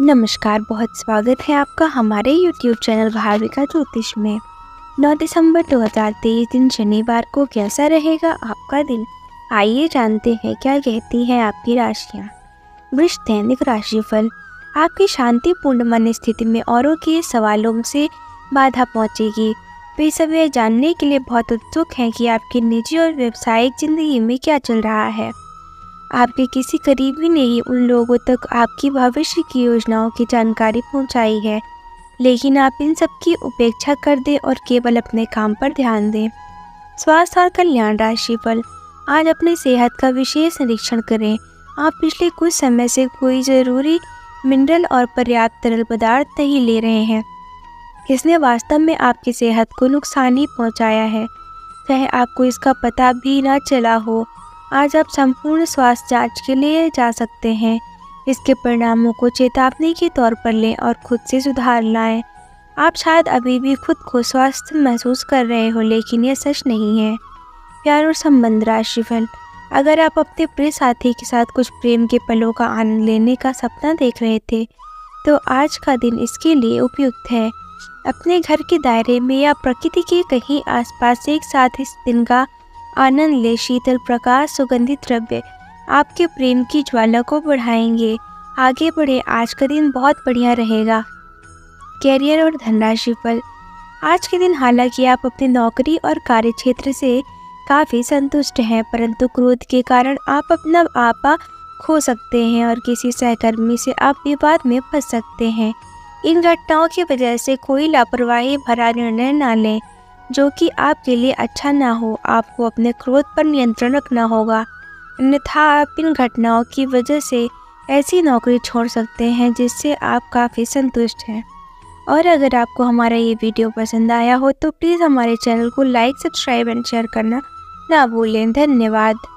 नमस्कार, बहुत स्वागत है आपका हमारे YouTube चैनल भारविका ज्योतिष में। 9 दिसंबर 2023 दिन शनिवार को कैसा रहेगा आपका दिन, आइए जानते हैं क्या कहती है आपकी राशियाँ। वृष दैनिक राशिफल, आपकी शांतिपूर्ण मन स्थिति में औरों के सवालों से बाधा पहुँचेगी। वे सब यह जानने के लिए बहुत उत्सुक हैं कि आपकी निजी और व्यावसायिक जिंदगी में क्या चल रहा है। आपके किसी करीबी ने ही उन लोगों तक आपकी भविष्य की योजनाओं की जानकारी पहुंचाई है, लेकिन आप इन सब की उपेक्षा कर दें और केवल अपने काम पर ध्यान दें। स्वास्थ्य और कल्याण राशिफल, आज अपनी सेहत का विशेष निरीक्षण करें। आप पिछले कुछ समय से कोई ज़रूरी मिनरल और पर्याप्त तरल पदार्थ नहीं ले रहे हैं। इसने वास्तव में आपकी सेहत को नुकसान ही पहुँचाया है, चाहे आपको इसका पता भी ना चला हो। आज आप संपूर्ण स्वास्थ्य जांच के लिए जा सकते हैं। इसके परिणामों को चेतावनी के तौर पर लें और खुद से सुधार लाएं। आप शायद अभी भी खुद को स्वस्थ महसूस कर रहे हो, लेकिन यह सच नहीं है। प्यार और संबंध राशिफल, अगर आप अपने प्रिय साथी के साथ कुछ प्रेम के पलों का आनंद लेने का सपना देख रहे थे, तो आज का दिन इसके लिए उपयुक्त है। अपने घर के दायरे में या प्रकृति के कहीं आसपास एक साथ इस दिन का आनंद ले। शीतल प्रकाश सुगंधित द्रव्य आपके प्रेम की ज्वाला को बढ़ाएंगे। आगे बढ़े, आज का दिन बहुत बढ़िया रहेगा। कैरियर और धनराशि फल, आज के दिन हालांकि आप अपनी नौकरी और कार्य क्षेत्र से काफ़ी संतुष्ट हैं, परंतु क्रोध के कारण आप अपना आपा खो सकते हैं और किसी सहकर्मी से आप विवाद में फंस सकते हैं। इन घटनाओं की वजह से कोई लापरवाही भरा निर्णय ना लें जो कि आपके लिए अच्छा ना हो। आपको अपने क्रोध पर नियंत्रण रखना होगा, अन्यथा आप इन घटनाओं की वजह से ऐसी नौकरी छोड़ सकते हैं जिससे आप काफ़ी संतुष्ट हैं। और अगर आपको हमारा ये वीडियो पसंद आया हो तो प्लीज़ हमारे चैनल को लाइक, सब्सक्राइब एंड शेयर करना ना भूलें। धन्यवाद।